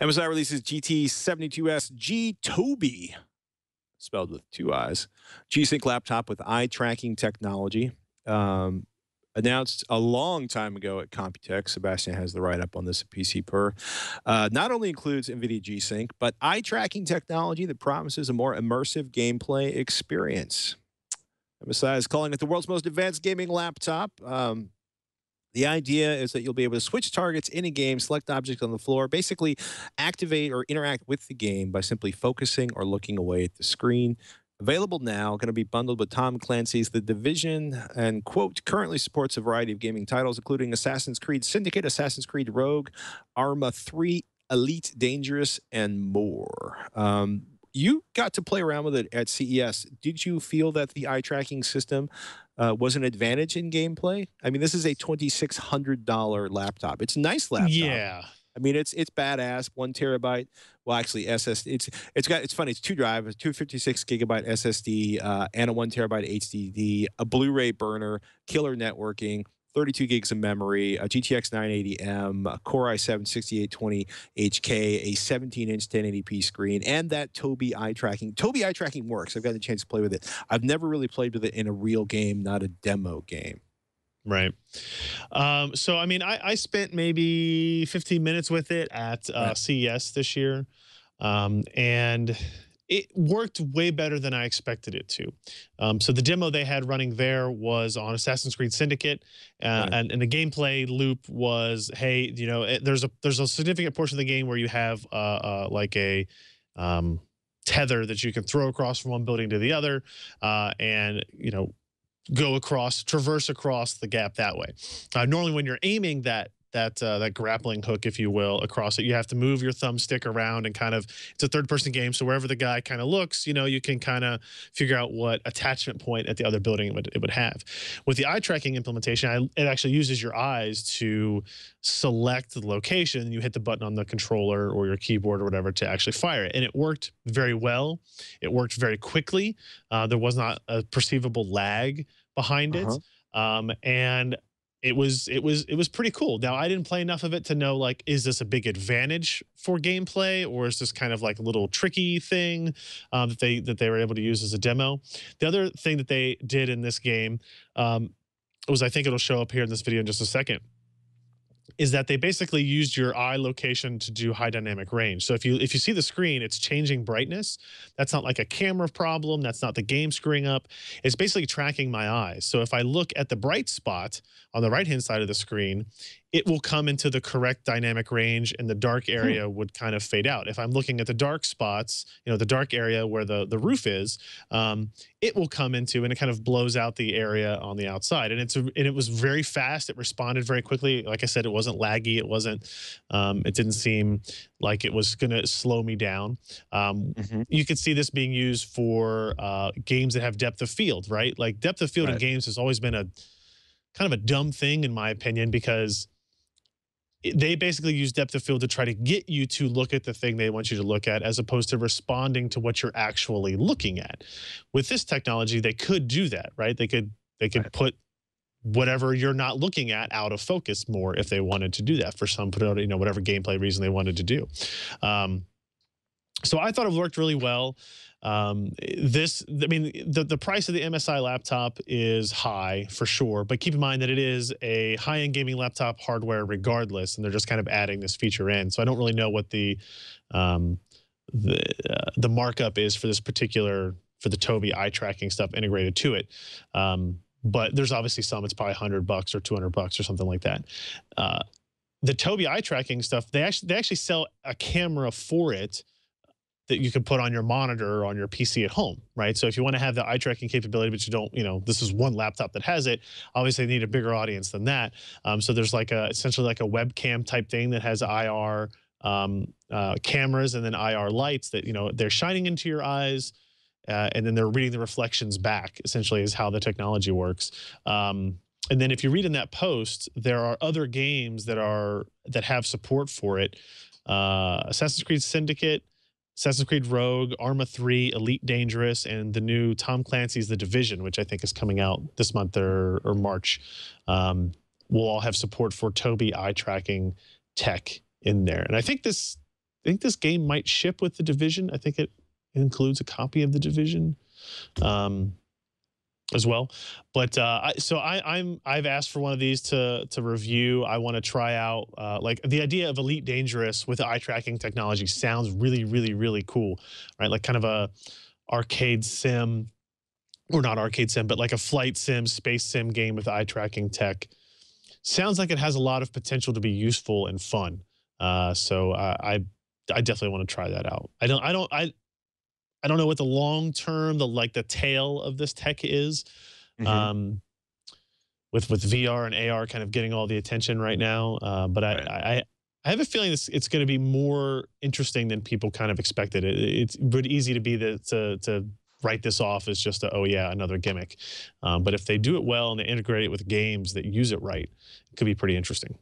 MSI releases GT72S G-Tobi, spelled with two I's, G-Sync laptop with eye tracking technology. Announced a long time ago at Computex. Sebastian has the write-up on this at PCPer. Not only includes NVIDIA G-Sync, but eye-tracking technology that promises a more immersive gameplay experience. MSI is calling it the world's most advanced gaming laptop. The idea is that you'll be able to switch targets in a game, select objects on the floor, basically activate or interact with the game by simply focusing or looking away at the screen. Available now, going to be bundled with Tom Clancy's The Division, and, quote, currently supports a variety of gaming titles, including Assassin's Creed Syndicate, Assassin's Creed Rogue, Arma 3, Elite Dangerous, and more. You got to play around with it at CES. Did you feel that the eye-tracking system was an advantage in gameplay? I mean, this is a $2,600 laptop. It's a nice laptop. Yeah. I mean, it's badass. 1 terabyte. Well, actually, SSD. It's funny. It's two drives, a 256 gigabyte SSD, and a 1 terabyte HDD, a Blu-ray burner, killer networking, 32 gigs of memory, a GTX 980M, a Core i7-6820HK, a 17-inch 1080p screen, and that Tobii eye tracking. Tobii eye tracking works. I've got the chance to play with it. I've never really played with it in a real game, not a demo game. Right. So, I mean, I spent maybe 15 minutes with it at CES this year, and it worked way better than I expected it to. So the demo they had running there was on Assassin's Creed Syndicate, and the gameplay loop was, hey, you know, there's a significant portion of the game where you have like a tether that you can throw across from one building to the other, and, you know, go across, traverse across the gap that way. Normally when you're aiming that grappling hook, if you will, across it, you have to move your thumbstick around and kind of, it's a third-person game, so wherever the guy kind of looks, you know, you can kind of figure out what attachment point at the other building it would have. With the eye-tracking implementation, it actually uses your eyes to select the location. You hit the button on the controller or your keyboard or whatever to actually fire it, and it worked very well. It worked very quickly. There was not a perceivable lag behind it, and it was pretty cool. Now, I didn't play enough of it to know, like, is this a big advantage for gameplay, or is this kind of like a little tricky thing that they were able to use as a demo? The other thing that they did in this game was, I think it'll show up here in this video in just a second, is that they basically used your eye location to do high dynamic range. So if you see the screen, it's changing brightness. That's not like a camera problem. That's not the game screwing up. It's basically tracking my eyes. So if I look at the bright spot on the right-hand side of the screen, it will come into the correct dynamic range, and the dark area would kind of fade out. If I'm looking at the dark spots, you know, the dark area where the roof is, it will come into, and it kind of blows out the area on the outside. And it was very fast. It responded very quickly. Like I said, it wasn't laggy. It wasn't. It didn't seem like it was going to slow me down. You could see this being used for games that have depth of field, right? Like depth of field in games has always been a kind of a dumb thing, in my opinion, because they basically use depth of field to try to get you to look at the thing they want you to look at, as opposed to responding to what you're actually looking at. With this technology, they could do that, right? They could put whatever you're not looking at out of focus more if they wanted to do that for some, you know, whatever gameplay reason they wanted to do. So I thought it worked really well. I mean, the price of the MSI laptop is high for sure, but keep in mind that it is a high-end gaming laptop hardware regardless, and they're just kind of adding this feature in. So I don't really know what the markup is for this particular, for the Tobii eye tracking stuff integrated to it. But there's obviously some, it's probably $100 or $200 or something like that. The Tobii eye tracking stuff, they actually sell a camera for it that you can put on your monitor or on your PC at home, right? So if you want to have the eye tracking capability, but you don't, you know, this is one laptop that has it, obviously they need a bigger audience than that. So there's like essentially like a webcam type thing that has IR cameras and then IR lights that, you know, they're shining into your eyes, and then they're reading the reflections back, essentially, is how the technology works. And then if you read in that post, there are other games that have support for it. Assassin's Creed Syndicate, Assassin's Creed Rogue, Arma 3, Elite Dangerous, and the new Tom Clancy's The Division, which I think is coming out this month or March, will all have support for Tobii eye tracking tech in there. And I think this I think this game might ship with The Division. I think it includes a copy of The Division as well. But I've asked for one of these to review. I want to try out like the idea of Elite Dangerous with eye tracking technology sounds really, really, really cool, right? Like kind of a arcade sim, or not arcade sim, but like a flight sim, space sim game with eye tracking tech. Sounds like it has a lot of potential to be useful and fun. So I definitely want to try that out. I don't know what the long term, the tail of this tech is, with VR and AR kind of getting all the attention right now. But I have a feeling it's going to be more interesting than people kind of expected. It's pretty easy to be to write this off as just another gimmick. But if they do it well and they integrate it with games that use it right, it could be pretty interesting.